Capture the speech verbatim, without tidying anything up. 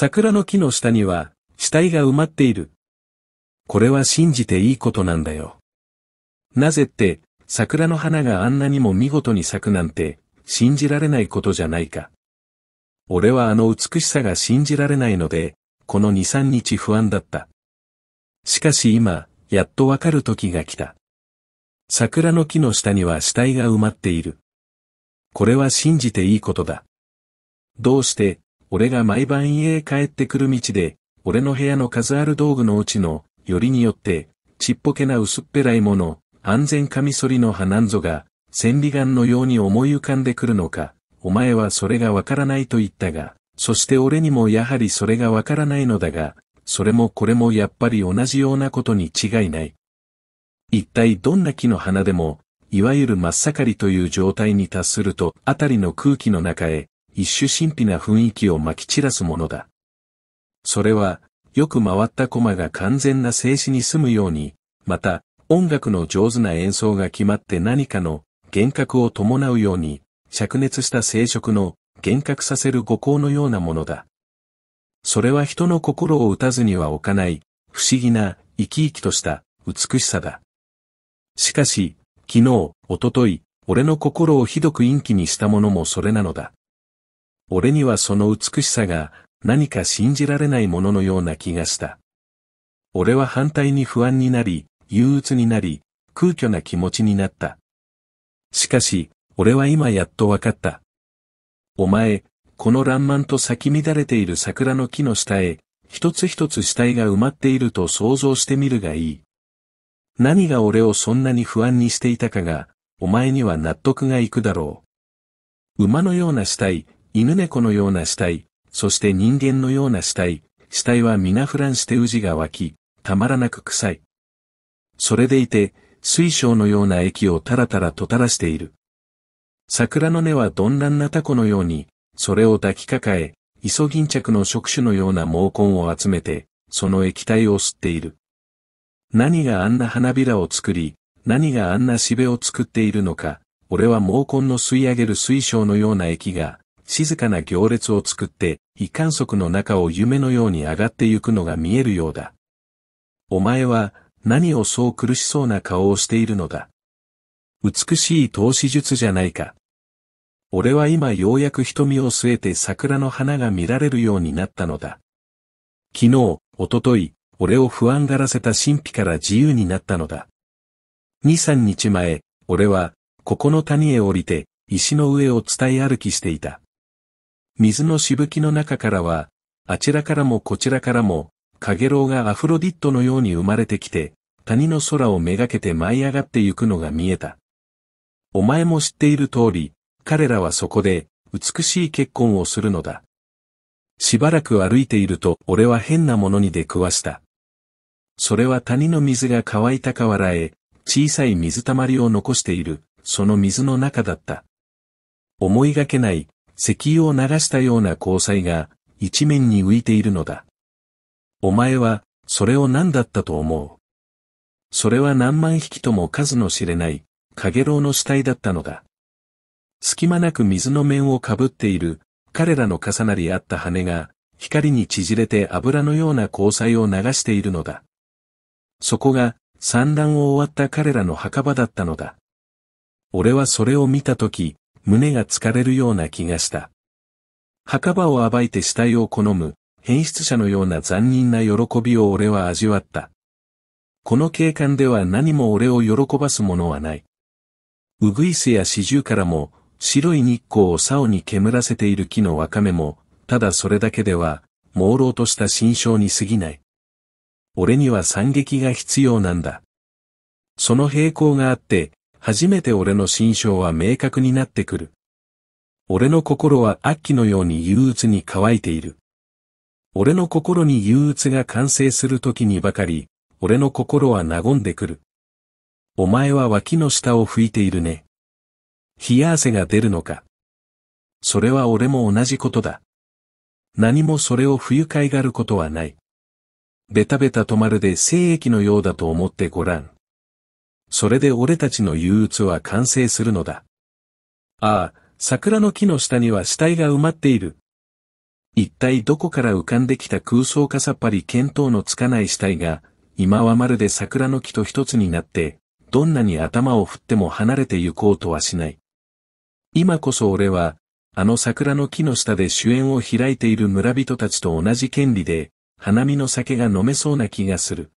桜の木の下には、死体が埋まっている。これは信じていいことなんだよ。なぜって、桜の花があんなにも見事に咲くなんて、信じられないことじゃないか。俺はあの美しさが信じられないので、このに、さんにち不安だった。しかし今、やっとわかる時が来た。桜の木の下には死体が埋まっている。これは信じていいことだ。どうして、俺が毎晩家へ帰ってくる道で、俺の部屋の数ある道具のうちの、よりによって、ちっぽけな薄っぺらいもの、安全カミソリの刃なんぞが、千里眼のように思い浮かんでくるのか、お前はそれがわからないと言ったが、そして俺にもやはりそれがわからないのだが、それもこれもやっぱり同じようなことに違いない。一体どんな木の花でも、いわゆる真っ盛りという状態に達すると、あたりの空気の中へ、一種神秘な雰囲気をまき散らすものだ。それは、よく回った駒が完全な静止に済むように、また、音楽の上手な演奏が決まって何かの幻覚を伴うように、灼熱した生殖の幻覚させる五光のようなものだ。それは人の心を打たずには置かない、不思議な、生き生きとした、美しさだ。しかし、昨日、おととい、俺の心をひどく陰気にしたものもそれなのだ。俺にはその美しさが何か信じられないもののような気がした。俺は反対に不安になり、憂鬱になり、空虚な気持ちになった。しかし、俺は今やっとわかった。お前、この爛漫と咲き乱れている桜の木の下へ、一つ一つ死体が埋まっていると想像してみるがいい。何が俺をそんなに不安にしていたかが、お前には納得がいくだろう。馬のような死体、犬猫のような死体、そして人間のような死体、死体は皆フランしてうじが湧き、たまらなく臭い。それでいて、水晶のような液をたらたらと垂らしている。桜の根は鈍乱なタコのように、それを抱きかかえ、イソギンチャクの触手のような毛根を集めて、その液体を吸っている。何があんな花びらを作り、何があんなしべを作っているのか、俺は毛根の吸い上げる水晶のような液が、静かな行列を作って、異観測の中を夢のように上がってゆくのが見えるようだ。お前は、何をそう苦しそうな顔をしているのだ。美しい透視術じゃないか。俺は今ようやく瞳を据えて桜の花が見られるようになったのだ。昨日、おととい、俺を不安がらせた神秘から自由になったのだ。に、さんにちまえ、俺は、ここの谷へ降りて、石の上を伝い歩きしていた。水のしぶきの中からは、あちらからもこちらからも、カゲロウがアフロディットのように生まれてきて、谷の空をめがけて舞い上がってゆくのが見えた。お前も知っている通り、彼らはそこで、美しい結婚をするのだ。しばらく歩いていると、俺は変なものに出くわした。それは谷の水が乾いた河原へ、小さい水たまりを残している、その水の中だった。思いがけない、石油を流したような光彩が、一面に浮いているのだ。お前は、それを何だったと思う。それは何万匹とも数の知れない、カゲロウの死体だったのだ。隙間なく水の面をかぶっている、彼らの重なり合った羽が、光に縮れて油のような光彩を流しているのだ。そこが、産卵を終わった彼らの墓場だったのだ。俺はそれを見たとき、胸が疲れるような気がした。墓場を暴いて死体を好む、変質者のような残忍な喜びを俺は味わった。この景観では何も俺を喜ばすものはない。ウグイスやシジュウカラも、白い日光を竿に煙らせている木のワカメも、ただそれだけでは、朦朧とした心象に過ぎない。俺には惨劇が必要なんだ。その並行があって、初めて俺の心象は明確になってくる。俺の心は秋のように憂鬱に乾いている。俺の心に憂鬱が完成するときにばかり、俺の心は和んでくる。お前は脇の下を拭いているね。冷や汗が出るのか。それは俺も同じことだ。何もそれを不愉快がることはない。ベタベタとまるで精液のようだと思ってごらん。それで俺たちの憂鬱は完成するのだ。ああ、桜の木の下には死体が埋まっている。一体どこから浮かんできた空想かさっぱり見当のつかない死体が、今はまるで桜の木と一つになって、どんなに頭を振っても離れて行こうとはしない。今こそ俺は、あの桜の木の下で酒宴を開いている村人たちと同じ権利で、花見の酒が飲めそうな気がする。